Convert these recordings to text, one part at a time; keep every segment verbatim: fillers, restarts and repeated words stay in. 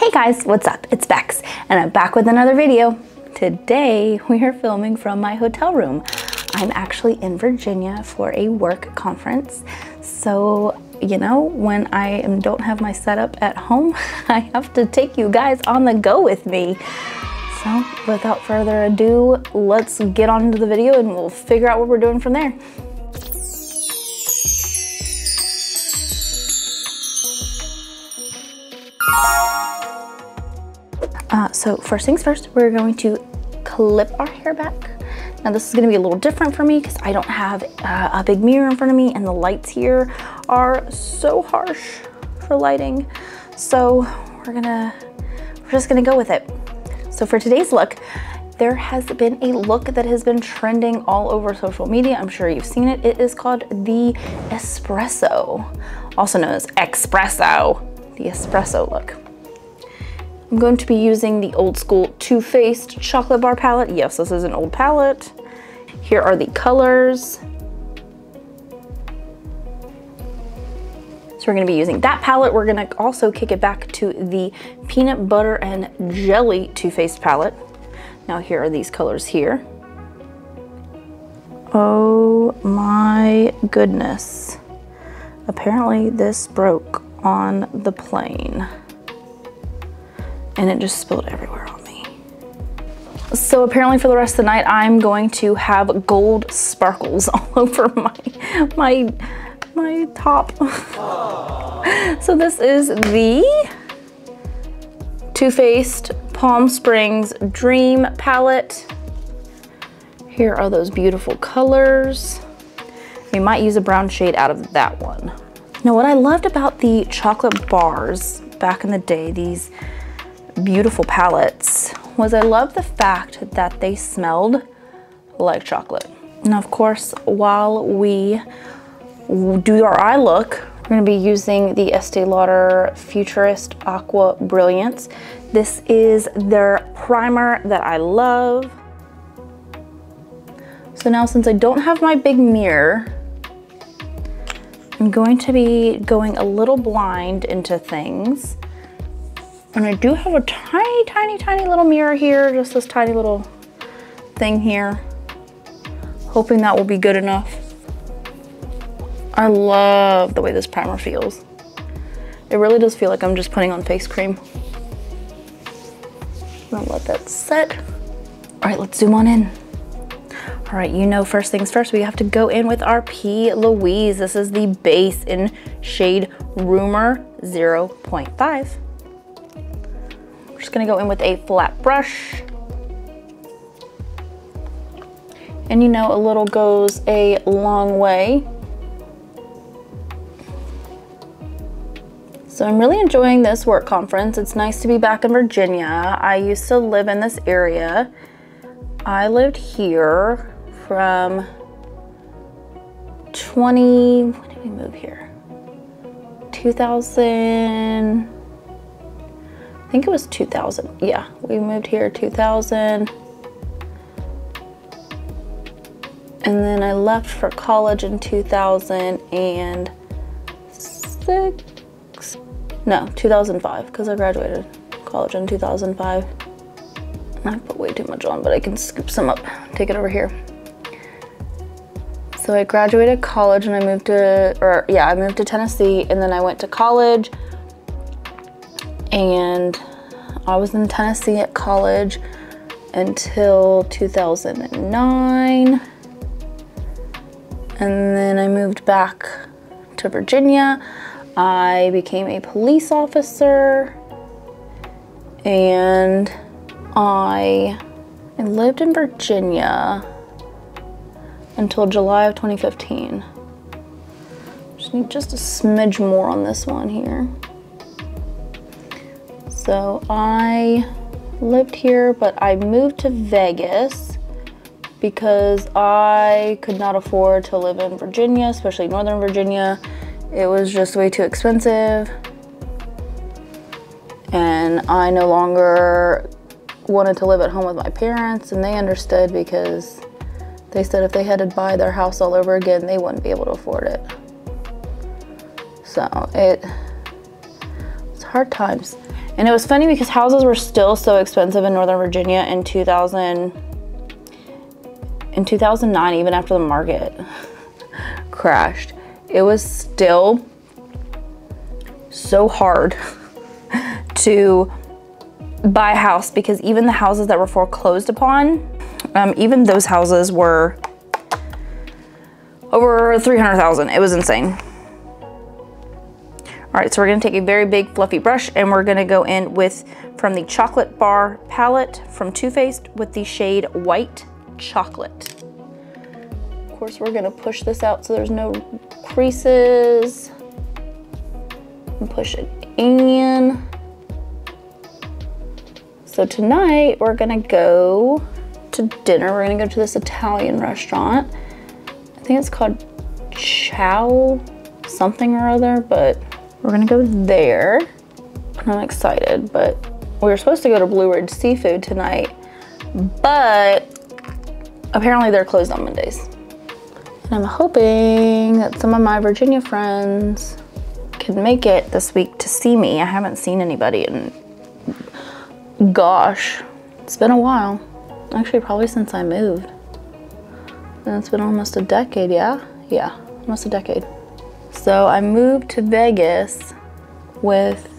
Hey guys, what's up? It's Bex, and I'm back with another video. Today, we are filming from my hotel room. I'm actually in Virginia for a work conference, so you know, when I don't have my setup at home, I have to take you guys on the go with me. So without further ado, let's get on into the video and we'll figure out what we're doing from there. Uh, so first things first, we're going to clip our hair back. Now this is gonna be a little different for me because I don't have uh, a big mirror in front of me, and the lights here are so harsh for lighting. So we're gonna, we're just gonna go with it. So for today's look, there has been a look that has been trending all over social media. I'm sure you've seen it. It is called the espresso, also known as espresso, the espresso look. I'm going to be using the old school Too Faced Chocolate Bar Palette. Yes, this is an old palette. Here are the colors. So we're gonna be using that palette. We're gonna also kick it back to the Peanut Butter and Jelly Too Faced Palette. Now here are these colors here. Oh my goodness. Apparently this broke on the plane, and it just spilled everywhere on me. So apparently for the rest of the night, I'm going to have gold sparkles all over my, my, my top. So this is the Too Faced Palm Springs Dream Palette. Here are those beautiful colors. We might use a brown shade out of that one. Now what I loved about the chocolate bars back in the day, these beautiful palettes, was I love the fact that they smelled like chocolate. Now of course, while we do our eye look, we're going to be using the Estee Lauder Futurist Aqua Brilliance. This is their primer that I love. So now, since I don't have my big mirror, I'm going to be going a little blind into things. And I do have a tiny, tiny, tiny little mirror here, just this tiny little thing here. Hoping that will be good enough. I love the way this primer feels. It really does feel like I'm just putting on face cream. I'm gonna let that set. All right, let's zoom on in. All right, you know, first things first, we have to go in with our P. Louise. This is the base in shade Rumor zero point five. Just gonna go in with a flat brush, and you know, a little goes a long way. So I'm really enjoying this work conference. It's nice to be back in Virginia. I used to live in this area. I lived here from twenty, when did we move here? two thousand. I think it was two thousand. Yeah, we moved here two thousand. And then I left for college in two thousand six. No, two thousand five, because I graduated college in two thousand five. I put way too much on, but I can scoop some up, take it over here. So I graduated college and I moved to, or yeah, I moved to Tennessee, and then I went to college. And I was in Tennessee at college until two thousand nine. And then I moved back to Virginia. I became a police officer, and I, I lived in Virginia until July of twenty fifteen. Just need just a smidge more on this one here. So I lived here, but I moved to Vegas because I could not afford to live in Virginia, especially Northern Virginia. It was just way too expensive. And I no longer wanted to live at home with my parents, and they understood because they said if they had to buy their house all over again, they wouldn't be able to afford it. So it, it's hard times. And it was funny because houses were still so expensive in Northern Virginia in two thousand, in two thousand nine, even after the market crashed. It was still so hard to buy a house, because even the houses that were foreclosed upon, um, even those houses were over three hundred thousand. It was insane. All right, so we're gonna take a very big fluffy brush and we're gonna go in with, from the Chocolate Bar Palette from Too Faced, with the shade White Chocolate. Of course, we're gonna push this out so there's no creases. And push it in. So tonight we're gonna go to dinner. We're gonna go to this Italian restaurant. I think it's called Chow something or other, but we're gonna go there. I'm excited, but we were supposed to go to Blue Ridge Seafood tonight, but apparently they're closed on Mondays. And I'm hoping that some of my Virginia friends can make it this week to see me. I haven't seen anybody in, gosh, it's been a while. Actually, probably since I moved. And it's been almost a decade, yeah? Yeah, almost a decade. So I moved to Vegas with,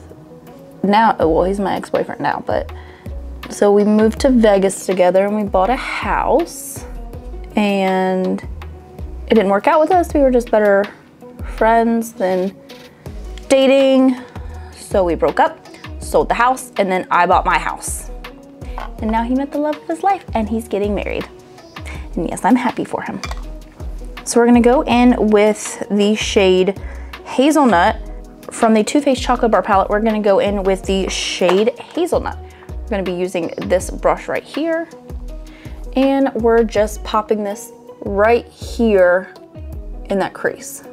now, well, he's my ex-boyfriend now, but, so we moved to Vegas together and we bought a house, and it didn't work out with us. We were just better friends than dating. So we broke up. Sold the house, and then I bought my house. And now he met the love of his life and he's getting married. And yes, I'm happy for him. So we're gonna go in with the shade Hazelnut from the Too Faced Chocolate Bar Palette. We're gonna go in with the shade Hazelnut. We're gonna be using this brush right here. And we're just popping this right here in that crease.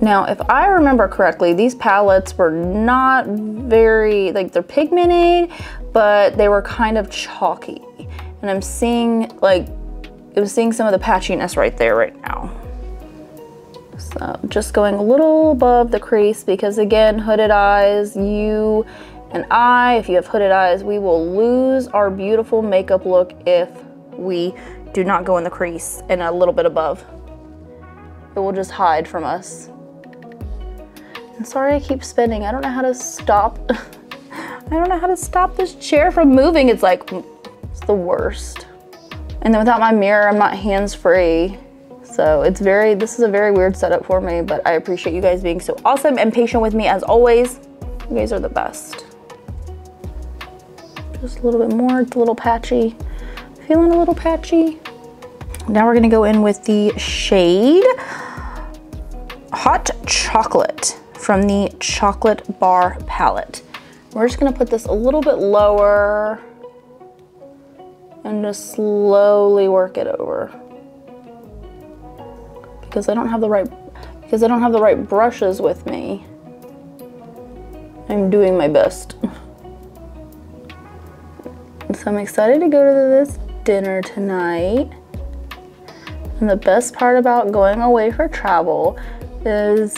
Now, if I remember correctly, these palettes were not very, like, they're pigmented, but they were kind of chalky. And I'm seeing, like, it was seeing some of the patchiness right there right now. So I'm just going a little above the crease because, again, hooded eyes, you and I, if you have hooded eyes, we will lose our beautiful makeup look if we do not go in the crease and a little bit above. It will just hide from us. I'm sorry I keep spinning. I don't know how to stop. I don't know how to stop this chair from moving. It's like, it's the worst. And then without my mirror, I'm not hands-free. So it's very, this is a very weird setup for me, but I appreciate you guys being so awesome and patient with me as always. You guys are the best. Just a little bit more, it's a little patchy. Feeling a little patchy. Now we're gonna go in with the shade Hot Chocolate from the Chocolate Bar Palette. We're just gonna put this a little bit lower and just slowly work it over. Because I don't have the right, because I don't have the right brushes with me. I'm doing my best. So I'm excited to go to this dinner tonight. And the best part about going away for travel is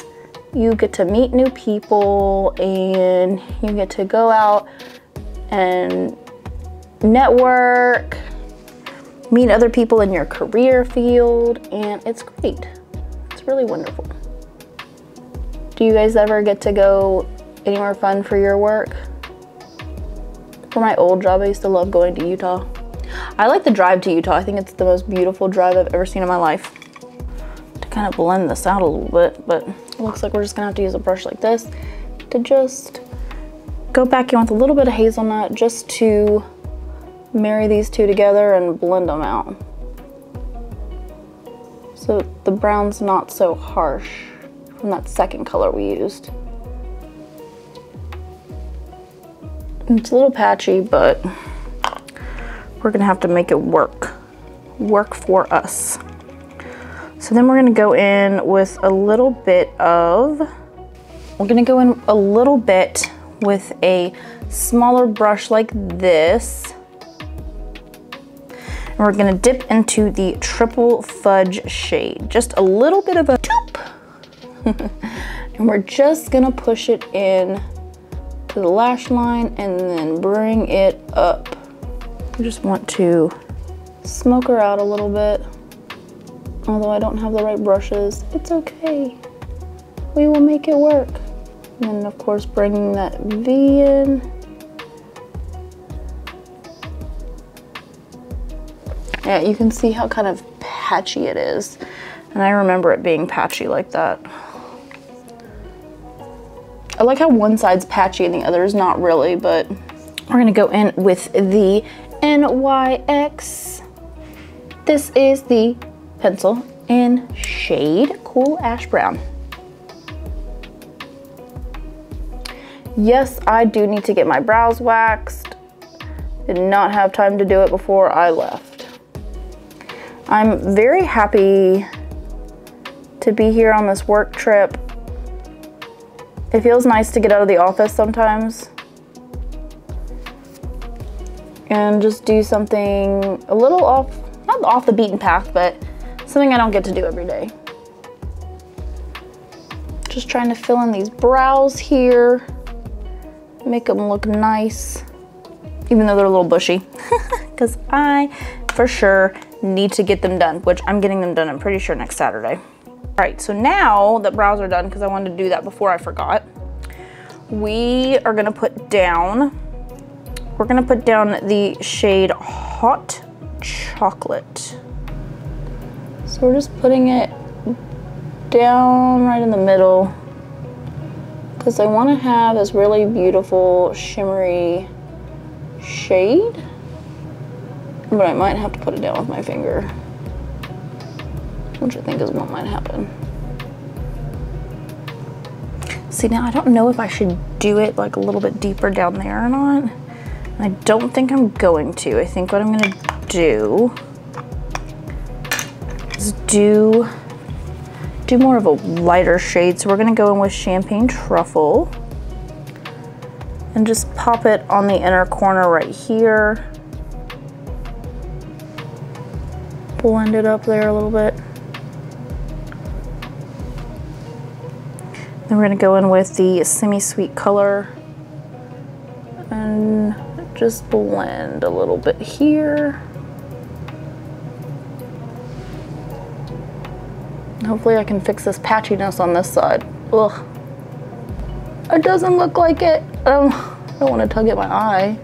you get to meet new people and you get to go out and network, meet other people in your career field, and it's great. It's really wonderful. Do you guys ever get to go anywhere fun for your work? For my old job, I used to love going to Utah. I like the drive to Utah. I think it's the most beautiful drive I've ever seen in my life. To kind of blend this out a little bit, but looks like we're just gonna have to use a brush like this to just go back in with a little bit of hazelnut just to marry these two together and blend them out. So the brown's not so harsh from that second color we used. It's a little patchy, but we're gonna have to make it work. Work for us. So then we're gonna go in with a little bit of, we're gonna go in a little bit with a smaller brush like this. And we're gonna dip into the Triple Fudge shade. Just a little bit of a toop. And we're just gonna push it in to the lash line and then bring it up. I just want to smoke her out a little bit. Although I don't have the right brushes, it's okay. We will make it work. And then of course bringing that V in. Yeah, you can see how kind of patchy it is. And I remember it being patchy like that. I like how one side's patchy and the other is not really, but we're gonna go in with the N Y X. This is the pencil in shade Cool Ash Brown. Yes, I do need to get my brows waxed. Did not have time to do it before I left. I'm very happy to be here on this work trip. It feels nice to get out of the office sometimes and just do something a little off, not off the beaten path, but something I don't get to do every day. Just trying to fill in these brows here, make them look nice, even though they're a little bushy, because I for sure need to get them done, which I'm getting them done, I'm pretty sure, next Saturday. All right, so now that brows are done, because I wanted to do that before I forgot, we are gonna put down, we're gonna put down the shade Hot Chocolate. So we're just putting it down right in the middle, because I wanna have this really beautiful shimmery shade, but I might have to put it down with my finger, which I think is what might happen. See, now I don't know if I should do it like a little bit deeper down there or not. I don't think I'm going to. I think what I'm gonna do is do, do more of a lighter shade. So we're gonna go in with Champagne Truffle and just pop it on the inner corner right here. Blend it up there a little bit. Then we're gonna go in with the Semi-Sweet color and just blend a little bit here. Hopefully I can fix this patchiness on this side. Ugh. It doesn't look like it. Um, I don't wanna tug at my eye.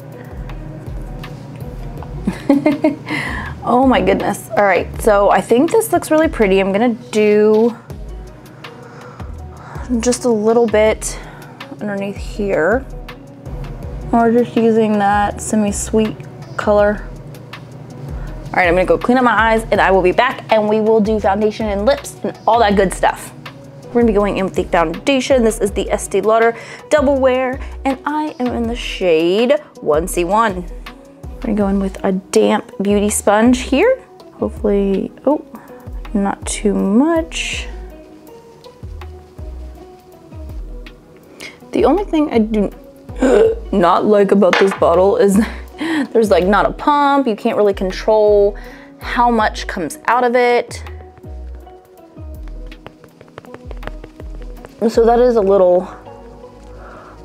Oh my goodness. All right, so I think this looks really pretty. I'm gonna do just a little bit underneath here. We're just using that Semi-Sweet color. All right, I'm gonna go clean up my eyes and I will be back and we will do foundation and lips and all that good stuff. We're gonna be going in with the foundation. This is the Estee Lauder Double Wear and I am in the shade one C one. We're gonna go in with a damp beauty sponge here. Hopefully, oh, not too much. The only thing I do not like about this bottle is there's like not a pump. You can't really control how much comes out of it. So that is a little,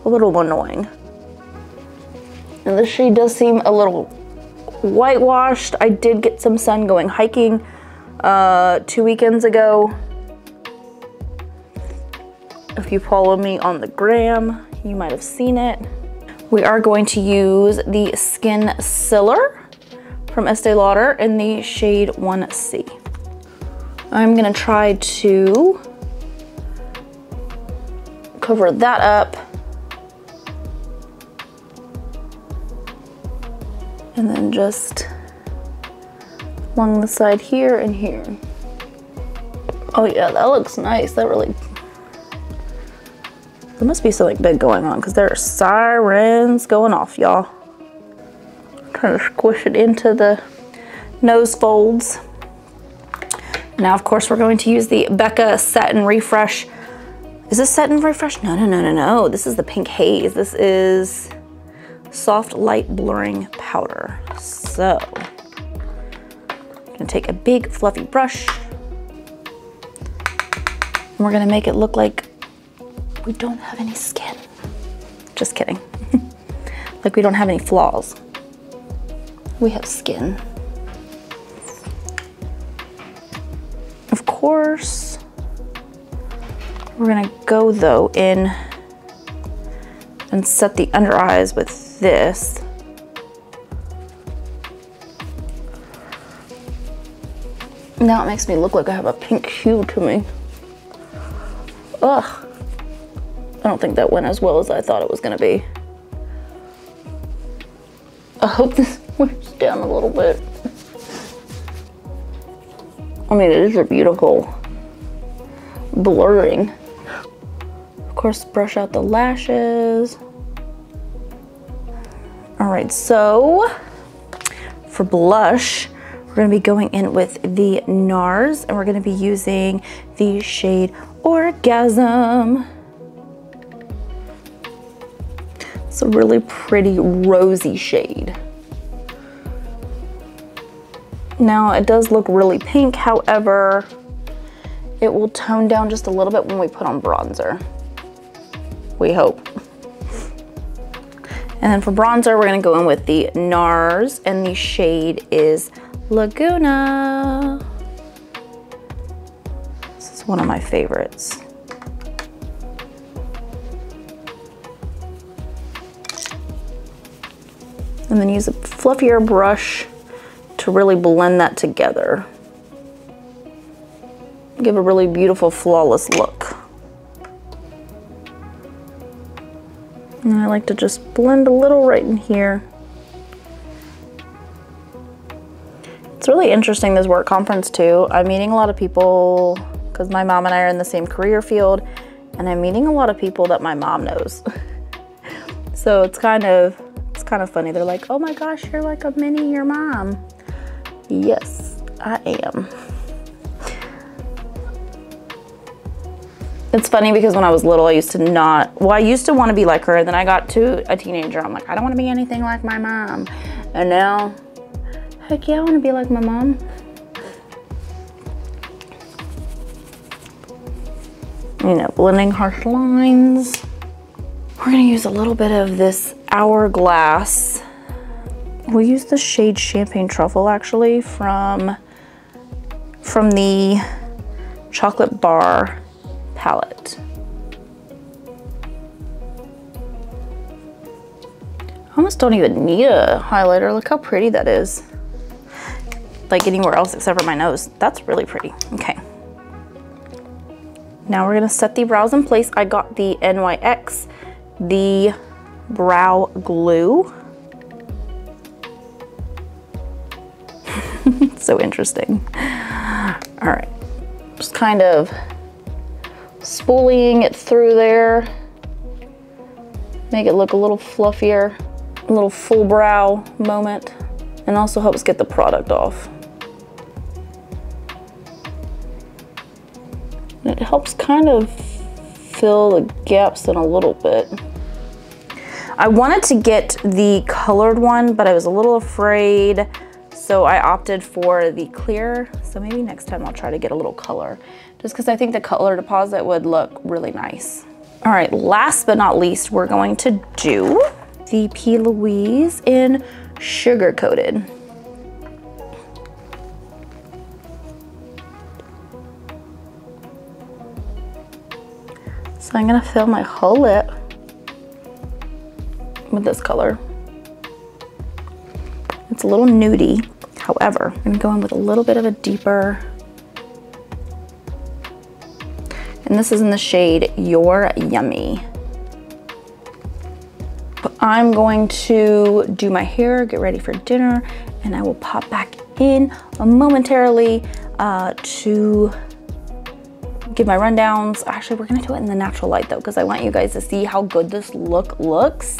a little annoying. And this shade does seem a little whitewashed. I did get some sun going hiking uh, two weekends ago. If you follow me on the gram, you might have seen it. We are going to use the Skin Ceiller from Estee Lauder in the shade one C. I'm gonna try to cover that up and then just along the side here and here. Oh yeah, that looks nice. That really, there must be something big going on because there are sirens going off, y'all. Trying to squish it into the nose folds. Now, of course, we're going to use the Becca Satin Refresh. Is this Satin Refresh? No, no, no, no, no. This is the Pink Haze. This is Soft Light Blurring Powder. So, I'm gonna take a big fluffy brush and we're gonna make it look like we don't have any skin. Just kidding. Like we don't have any flaws. We have skin. Of course, we're gonna go though in and set the under eyes with this. Now it makes me look like I have a pink hue to me. Ugh. I don't think that went as well as I thought it was gonna be. I hope this wears down a little bit. I mean, it is a beautiful blurring. Of course, brush out the lashes. All right, so for blush, we're gonna be going in with the NARS and we're gonna be using the shade Orgasm. It's a really pretty rosy shade. Now it does look really pink, however, it will tone down just a little bit when we put on bronzer. We hope. And then for bronzer, we're gonna go in with the NARS and the shade is Laguna. This is one of my favorites. And then use a fluffier brush to really blend that together. Give a really beautiful, flawless look. And I like to just blend a little right in here. It's really interesting, this work conference too. I'm meeting a lot of people, because my mom and I are in the same career field, and I'm meeting a lot of people that my mom knows. So it's kind of, it's kind of funny. They're like, oh my gosh, you're like a mini your mom. Yes, I am. It's funny because when I was little, I used to not, well, I used to want to be like her. And then I got to a teenager. I'm like, I don't want to be anything like my mom. And now, heck yeah, I want to be like my mom. You know, blending harsh lines. We're going to use a little bit of this Hourglass. We'll use the shade Champagne Truffle actually from, from the Chocolate Bar Palette. I almost don't even need a highlighter. Look how pretty that is. Like anywhere else except for my nose. That's really pretty. Okay. Now we're gonna set the brows in place. I got the N Y X, the Brow Glue. So interesting. All right, just kind of spooling it through there. Make it look a little fluffier, a little full brow moment, and also helps get the product off. And it helps kind of fill the gaps in a little bit. I wanted to get the colored one, but I was a little afraid, so I opted for the clear. So maybe next time I'll try to get a little color, just because I think the color deposit would look really nice. All right, last but not least, we're going to do the P. Louise in Sugar Coated. So I'm gonna fill my whole lip with this color. It's a little nudie, however, I'm gonna go in with a little bit of a deeper, and this is in the shade You're Yummy. But I'm going to do my hair, get ready for dinner, and I will pop back in momentarily uh, to give my rundowns. Actually, we're gonna do it in the natural light though, because I want you guys to see how good this look looks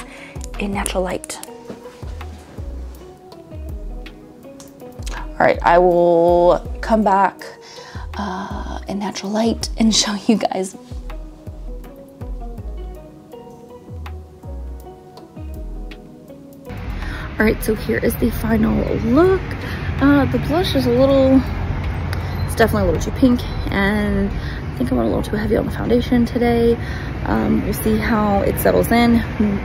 in natural light. All right, I will come back uh, in natural light and show you guys. All right, so here is the final look. Uh, the blush is a little, it's definitely a little too pink, and I think I went a little too heavy on the foundation today. Um, we'll see how it settles in.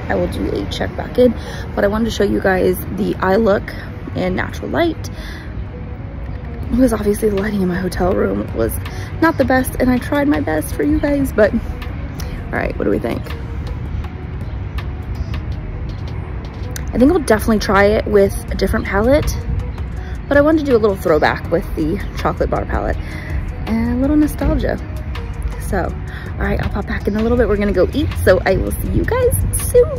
I will do a check back in, but I wanted to show you guys the eye look in natural light, because obviously the lighting in my hotel room was not the best, and I tried my best for you guys, but all right, what do we think? I think I'll definitely try it with a different palette, but I wanted to do a little throwback with the chocolate bar palette and a little nostalgia. So, all right, I'll pop back in a little bit. We're gonna go eat, so I will see you guys soon.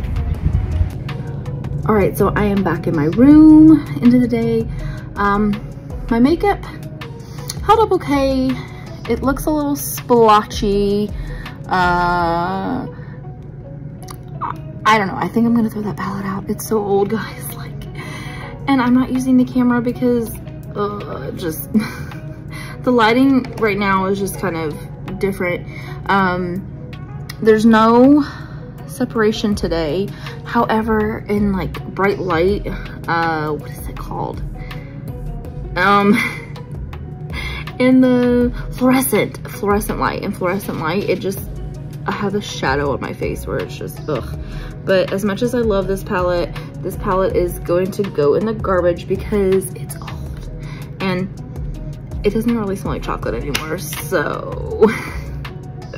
All right, so I am back in my room, end of the day. Um, my makeup held up okay. It looks a little splotchy. Uh, I don't know, I think I'm gonna throw that palette out. It's so old, guys, like, and I'm not using the camera because, uh, just, the lighting right now is just kind of different. Um, there's no separation today. However, in like bright light, uh, what is it called? Um, in the fluorescent, fluorescent light, in fluorescent light, it just, I have a shadow on my face where it's just, ugh. But as much as I love this palette, this palette is going to go in the garbage because it's old. And it doesn't really smell like chocolate anymore, so.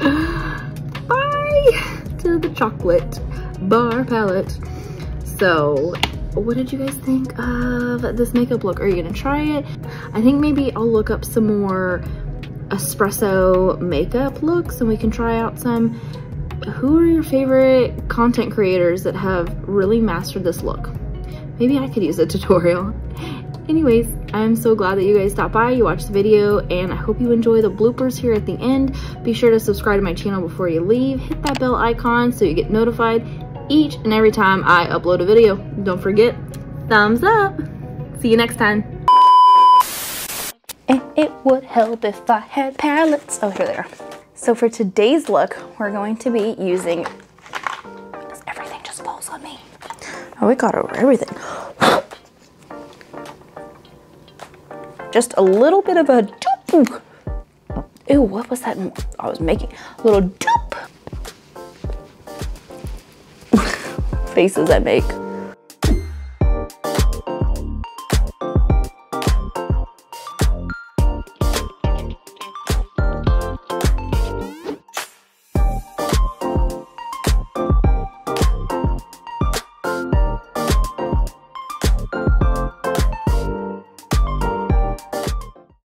Bye to the chocolate bar palette. So, what did you guys think of this makeup look? Are you gonna try it? I think maybe I'll look up some more espresso makeup looks and we can try out some. Who are your favorite content creators that have really mastered this look? Maybe I could use a tutorial. Anyways, I'm so glad that you guys stopped by, you watched the video, and I hope you enjoy the bloopers here at the end. Be sure to subscribe to my channel before you leave. Hit that bell icon so you get notified each and every time I upload a video. Don't forget, thumbs up. See you next time. And it would help if I had palettes. Oh, here they are. So for today's look, we're going to be using, everything just falls on me. Oh, it got over everything. Just a little bit of a doop. Ew, what was that I was making? A little doop. Faces I make.